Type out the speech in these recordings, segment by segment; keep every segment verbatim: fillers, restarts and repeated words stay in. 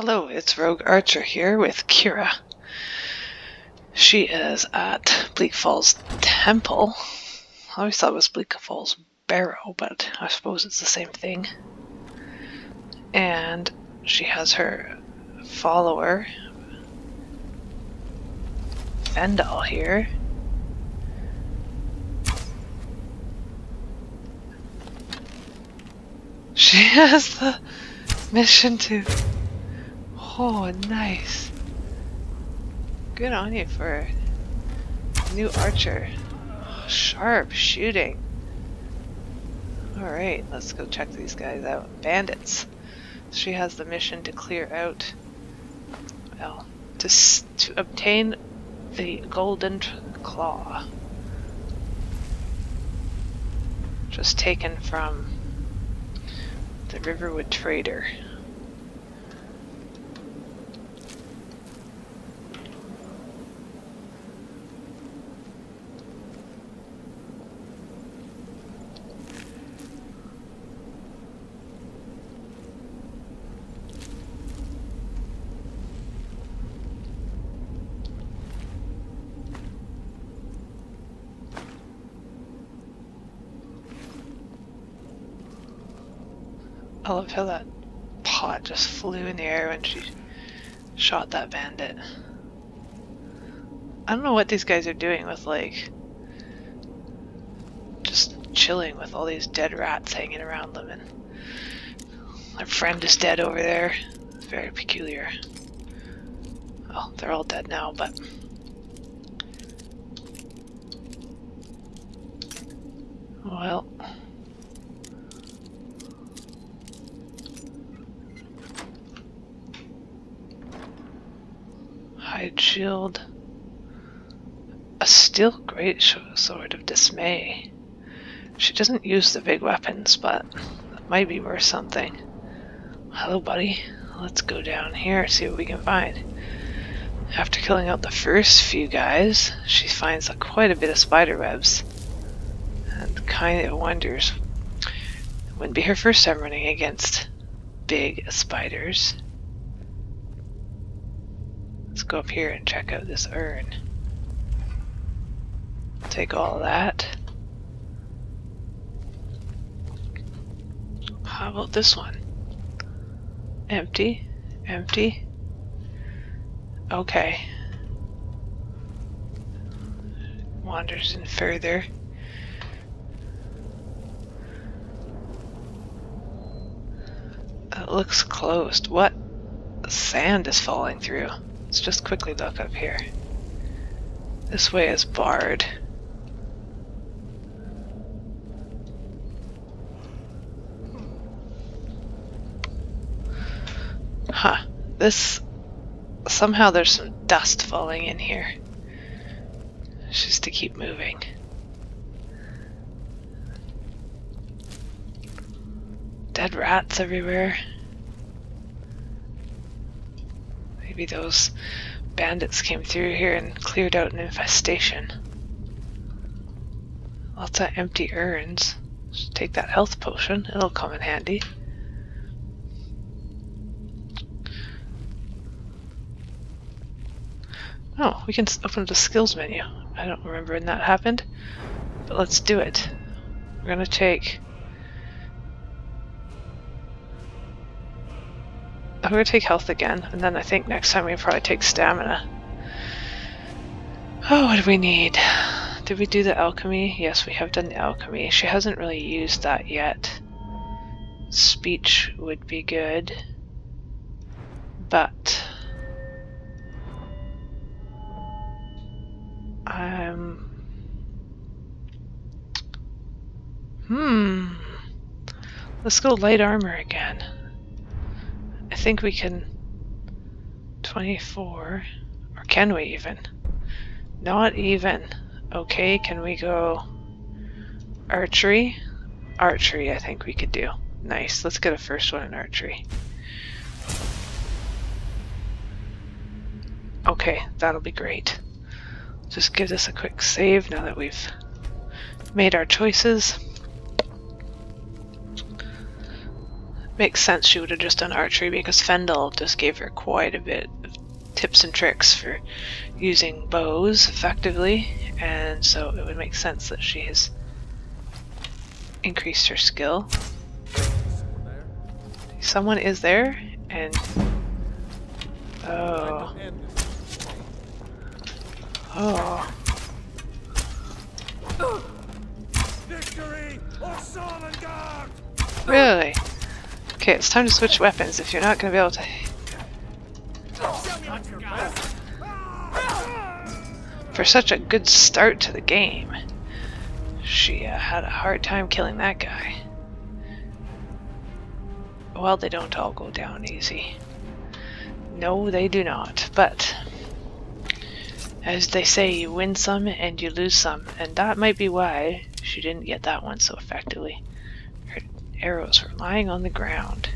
Hello, it's Rogue Archer here with Kira. She is at Bleak Falls Temple. I always thought it was Bleak Falls Barrow, but I suppose it's the same thing. And she has her follower, Faendal, here. She has the mission to... Oh, nice. Good on you for a new archer. Oh, sharp shooting. Alright, let's go check these guys out. Bandits. She has the mission to clear out, well, to, s to obtain the Golden Claw. Just taken from the Riverwood Trader. I love how that pot just flew in the air when she shot that bandit. I don't know what these guys are doing with, like, just chilling with all these dead rats hanging around them, and my friend is dead over there. It's very peculiar. Well, they're all dead now, but... Well... Shield, a still great sword of dismay. She doesn't use the big weapons, but it might be worth something. Hello, buddy. Let's go down here and see what we can find. After killing out the first few guys, she finds quite a bit of spider webs and kind of wonders. It wouldn't be her first time running against big spiders. Let's go up here and check out this urn. Take all that. How about this one? Empty, empty. Okay. Wanders in further. It looks closed. What? Sand is falling through. Let's just quickly look up here. This way is barred. Huh. This... Somehow there's some dust falling in here. It's just to keep moving. Dead rats everywhere. Maybe those bandits came through here and cleared out an infestation. Lots of empty urns. Just take that health potion, it'll come in handy. Oh, we can open up the skills menu. I don't remember when that happened, but let's do it. We're gonna take... I'm going to take health again, and then I think next time we probably take stamina. Oh, what do we need? Did we do the alchemy? Yes, we have done the alchemy. She hasn't really used that yet. Speech would be good. But... Um... Hmm... Let's go light armor again. I think we can twenty-four, or can we even? Not even. Okay, can we go archery? Archery I think we could do. Nice, let's get a first one in archery. Okay, that'll be great. Just give this a quick save now that we've made our choices. Makes sense she would have just done archery because Faendal just gave her quite a bit of tips and tricks for using bows effectively, and so it would make sense that she has increased her skill. Someone is there, and oh, oh, victory or Solengard! Really? Okay, it's time to switch weapons if you're not going to be able to. For such a good start to the game, she uh, had a hard time killing that guy. Well, they don't all go down easy. No, they do not. But as they say, you win some and you lose some, and that might be why she didn't get that one so effectively. Her arrows were lying on the ground.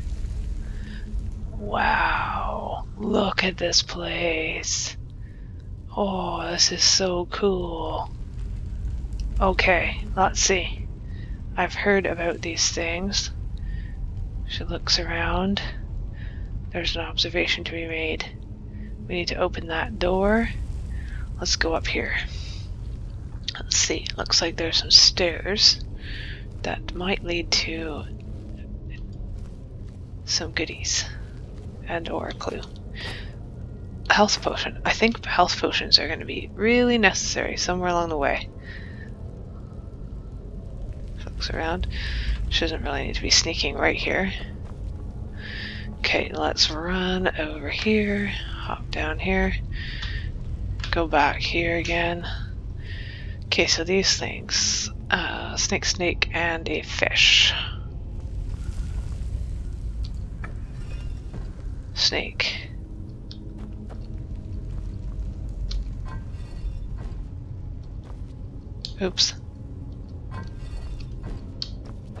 Wow, look at this place. Oh, this is so cool. Okay, let's see. I've heard about these things. She looks around. There's an observation to be made. We need to open that door. Let's go up here. Let's see. Looks like there's some stairs that might lead to some goodies and or a clue. Health potion. I think health potions are going to be really necessary somewhere along the way. She looks around. She doesn't really need to be sneaking right here. Okay, let's run over here, hop down here, go back here again. Okay, so these things, uh, snake, snake, and a fish. Snake. Oops.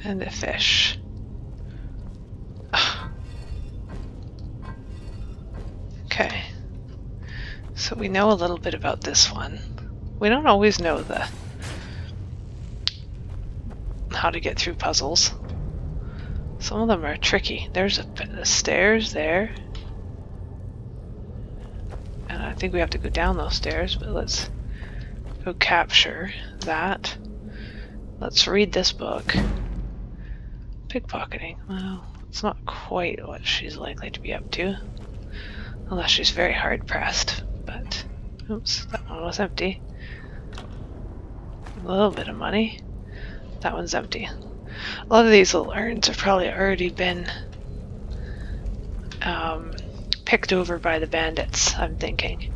And a fish. Ugh. Okay. So we know a little bit about this one. We don't always know the how to get through puzzles. Some of them are tricky. There's a bit of stairs there. And I think we have to go down those stairs, but let's go capture that. Let's read this book. Pickpocketing. Well, it's not quite what she's likely to be up to. Unless she's very hard pressed, but oops, that one was empty. A little bit of money. That one's empty. A lot of these little urns have probably already been um, picked over by the bandits, I'm thinking.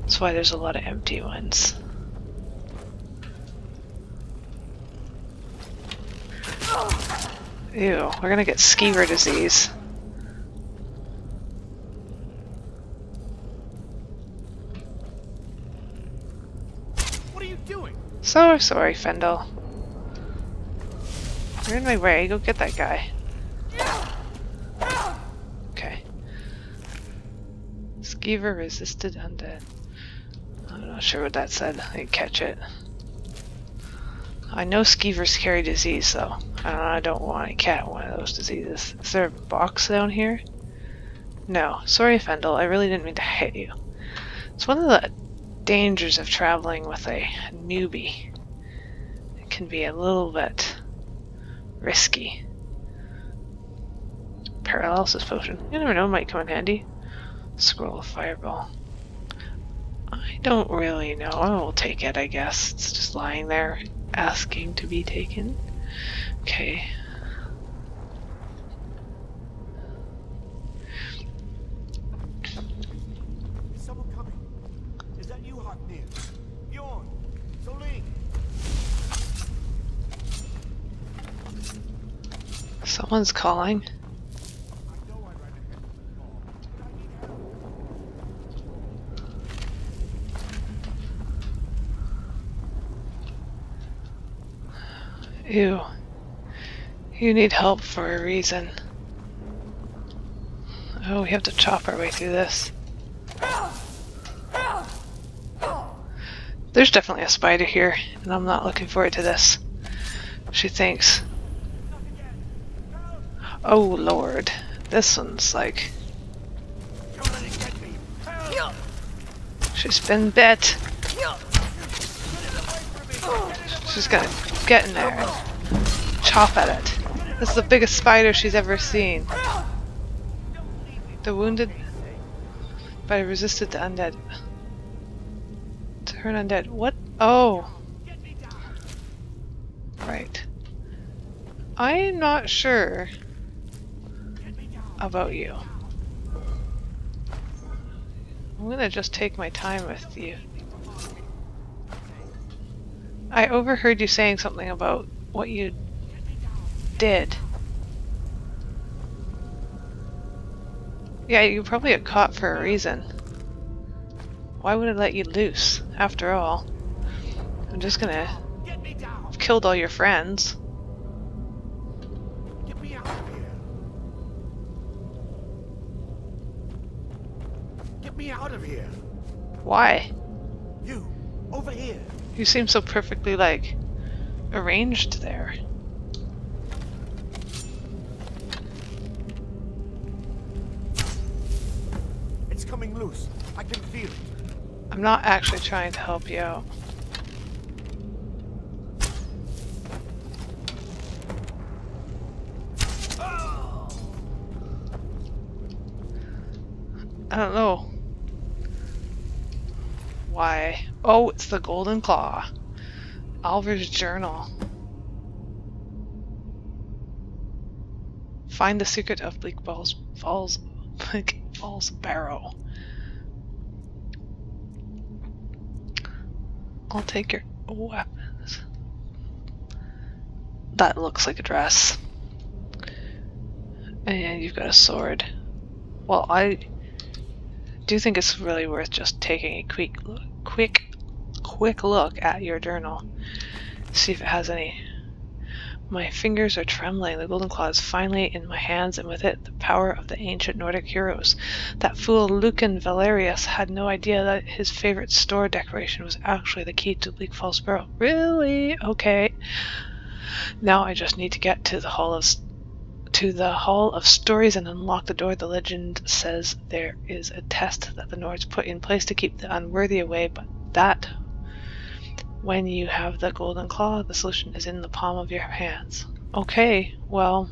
That's why there's a lot of empty ones. Ew, we're gonna get skeever disease. What are you doing? So sorry, Faendal. You're in my way, go get that guy. Okay. Skeever resisted undead. I'm not sure what that said. I didn't catch it. I know skeevers carry disease though, and I don't want to catch one of those diseases. Is there a box down here? No. Sorry, Faendal, I really didn't mean to hit you. It's one of the dangers of traveling with a newbie. It can be a little bit risky. Paralysis potion. You never know, it might come in handy. Scroll of fireball. I don't really know. I will take it, I guess. It's just lying there, asking to be taken. Okay. Is someone coming? Is that you, Hotnir? Bjorn? Soling? Someone's calling. You, you need help for a reason. Oh, we have to chop our way through this. There's definitely a spider here, and I'm not looking forward to this. She thinks. Oh lord, this one's like... She's been bit. She's gonna get in there and chop at it. This is the biggest spider she's ever seen. The wounded spider resisted the undead. Turn undead. What? Oh. Right. I'm not sure about you. I'm gonna just take my time with you. I overheard you saying something about what you did. Yeah, you probably got caught for a reason. Why would I let you loose? After all, I'm just gonna... I've killed all your friends. Get me out of here. Get me out of here. Why? You, over here. You seem so perfectly, like, arranged there. It's coming loose. I can feel it. I'm not actually trying to help you out. I don't know why. Oh, it's the Golden Claw. Alvar's journal. Find the secret of Bleak Falls, Falls, Bleak Falls Barrow. I'll take your weapons. That looks like a dress. And you've got a sword. Well, I do think it's really worth just taking a quick look, quick, quick look at your journal. See if it has any. My fingers are trembling. The Golden Claw is finally in my hands, and with it, the power of the ancient Nordic heroes. That fool Lucan Valerius had no idea that his favorite store decoration was actually the key to Bleak Falls Barrow. Really? Okay. Now I just need to get to the Hall of to the Hall of Stories and unlock the door. The legend says there is a test that the Nords put in place to keep the unworthy away, but that... When you have the Golden Claw, the solution is in the palm of your hands. Okay, well,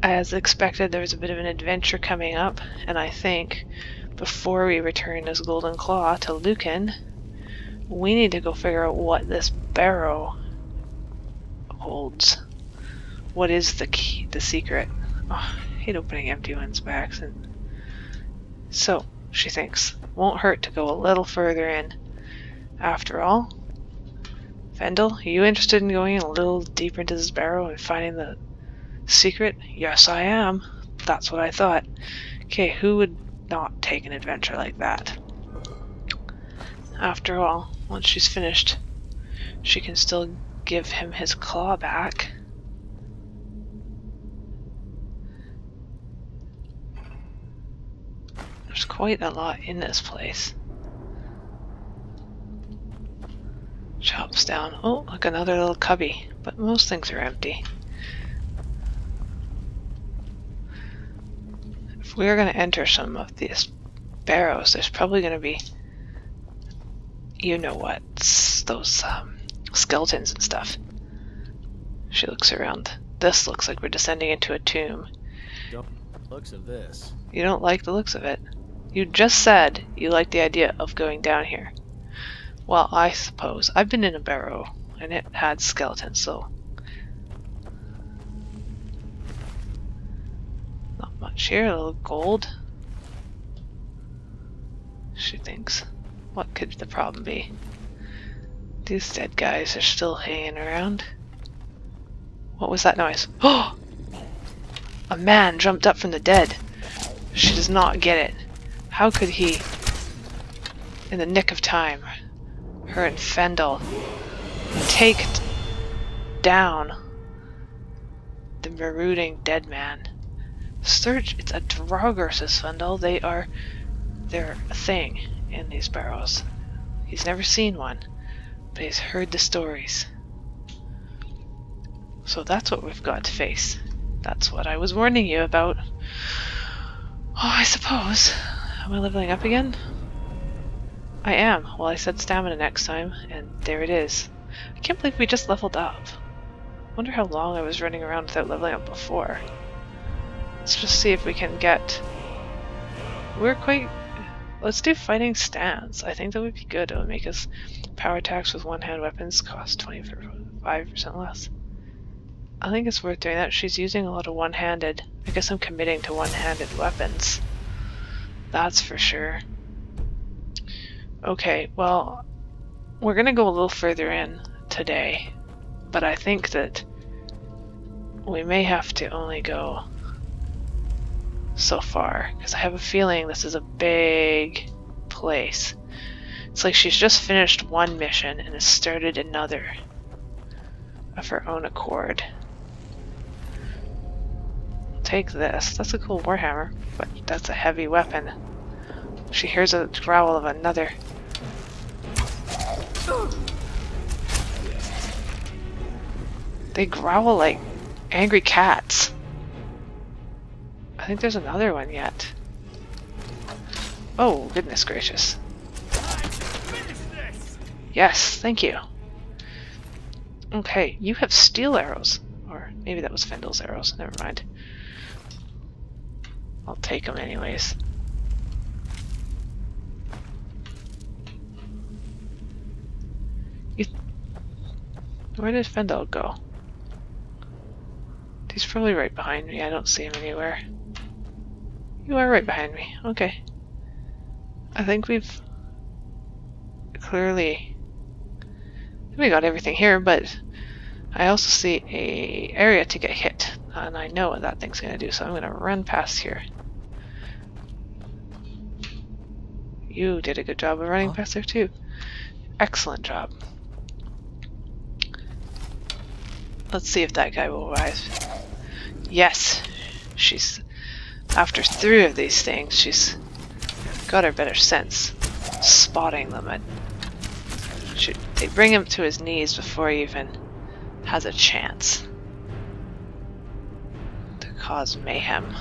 as expected, there's a bit of an adventure coming up, and I think before we return this Golden Claw to Lucan, we need to go figure out what this barrow holds. What is the key, the secret? Oh, I hate opening empty ones by accident. So, she thinks, won't hurt to go a little further in. After all, Faendal, are you interested in going a little deeper into this barrow and finding the secret? Yes, I am. That's what I thought. Okay, who would not take an adventure like that? After all, once she's finished, she can still give him his claw back. There's quite a lot in this place. Chops down. Oh, look, another little cubby. But most things are empty. If we're going to enter some of these barrows, there's probably going to be, you know what, those um, skeletons and stuff. She looks around. This looks like we're descending into a tomb. Don't like the looks of this. You don't like the looks of it. You just said you like the idea of going down here. Well, I suppose. I've been in a barrow, and it had skeletons, so... Not much here, a little gold. She thinks, what could the problem be? These dead guys are still hanging around. What was that noise? Oh! A man jumped up from the dead. She does not get it. How could he, in the nick of time, her and Faendal take down the marauding dead man. Search. It's a Draugr, says Faendal. They are their thing in these barrows. He's never seen one, but he's heard the stories. So that's what we've got to face. That's what I was warning you about. Oh, I suppose. Am I leveling up again? I am. Well, I said stamina next time, and there it is. I can't believe we just leveled up. Wonder how long I was running around without leveling up before. Let's just see if we can get... We're quite... Let's do fighting stance. I think that would be good. It would make us power attacks with one-hand weapons cost twenty-five percent less. I think it's worth doing that. She's using a lot of one-handed. I guess I'm committing to one-handed weapons. That's for sure. Okay, well, we're going to go a little further in today, but I think that we may have to only go so far, because I have a feeling this is a big place. It's like she's just finished one mission and has started another of her own accord. I'll take this. That's a cool warhammer, but that's a heavy weapon. She hears a growl of another. They growl like angry cats. I think there's another one yet. Oh, goodness gracious. Yes, thank you. Okay, you have steel arrows. Or maybe that was Faendal's arrows. Never mind. I'll take them anyways. You th Where did Faendal go? He's probably right behind me. I don't see him anywhere. You are right behind me. Okay. I think we've clearly... We got everything here, but I also see a area to get hit. And I know what that thing's going to do, so I'm going to run past here. You did a good job of running past there, too. Excellent job. Let's see if that guy will rise. Yes! She's... After three of these things, she's got her better sense, spotting them. At, she, they bring him to his knees before he even has a chance to cause mayhem.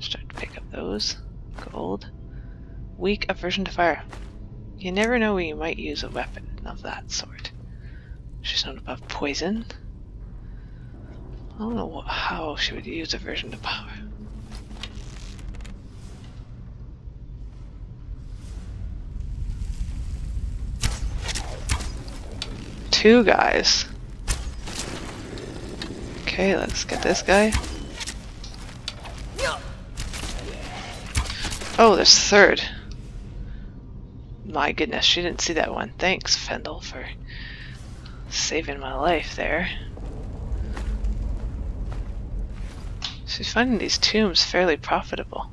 Start to pick up those. Gold. Weak aversion to fire. You never know when you might use a weapon of that sort. She's not above poison. I don't know what, how she would use aversion to power. Two guys. Okay, let's get this guy. Oh, there's a third. My goodness, she didn't see that one. Thanks, Faendal, for saving my life there. She's finding these tombs fairly profitable.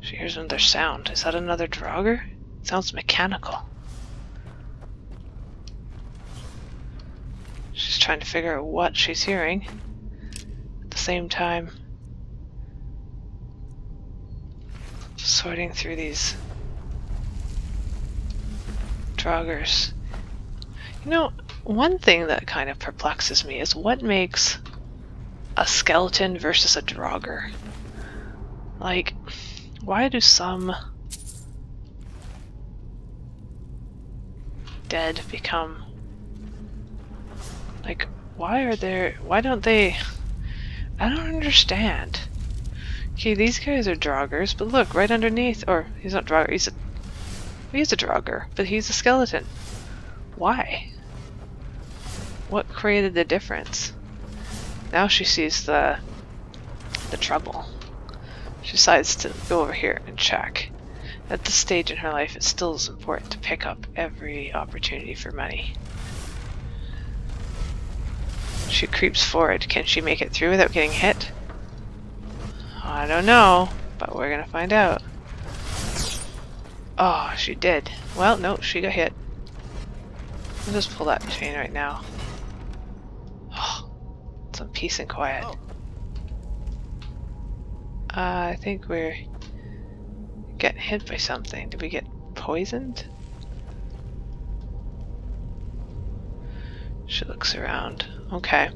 She hears another sound. Is that another Draugr? It sounds mechanical. She's trying to figure out what she's hearing. At the same time, sorting through these Draugrs. You know, one thing that kind of perplexes me is what makes a skeleton versus a Draugr. Like, why do some dead become, like, why are there, why don't they, I don't understand. Okay, these guys are Draugrs, but look, right underneath, or he's not Draugr, he's a, he's a Draugr, but he's a skeleton. Why? What created the difference? Now she sees the the trouble. She decides to go over here and check. At this stage in her life, it still is important to pick up every opportunity for money. She creeps forward. Can she make it through without getting hit? I don't know, but we're gonna find out. Oh, she did. Well, no, she got hit. I'll just pull that chain right now. Some peace and quiet. Oh. Uh, I think we're getting hit by something. Did we get poisoned? She looks around. Okay.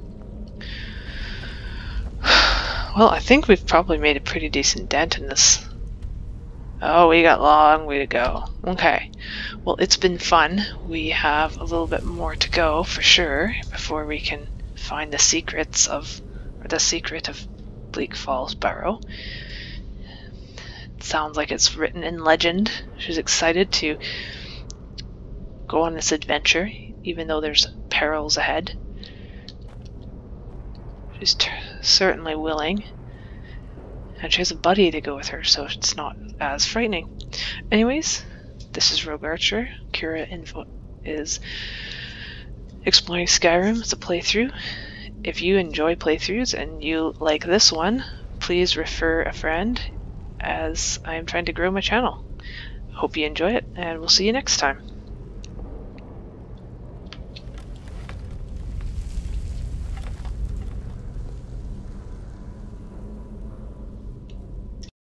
Well, I think we've probably made a pretty decent dent in this. Oh, we got a long way to go. Okay. Well, it's been fun. We have a little bit more to go, for sure, before we can find the secrets of... or the secret of Bleak Falls Barrow. It sounds like it's written in legend. She's excited to go on this adventure, even though there's perils ahead. She's t certainly willing. And she has a buddy to go with her, so it's not as frightening. Anyways, this is Rogue Archer. Kira Info is exploring Skyrim. It's a playthrough. If you enjoy playthroughs and you like this one, please refer a friend, as I am trying to grow my channel. Hope you enjoy it, and we'll see you next time.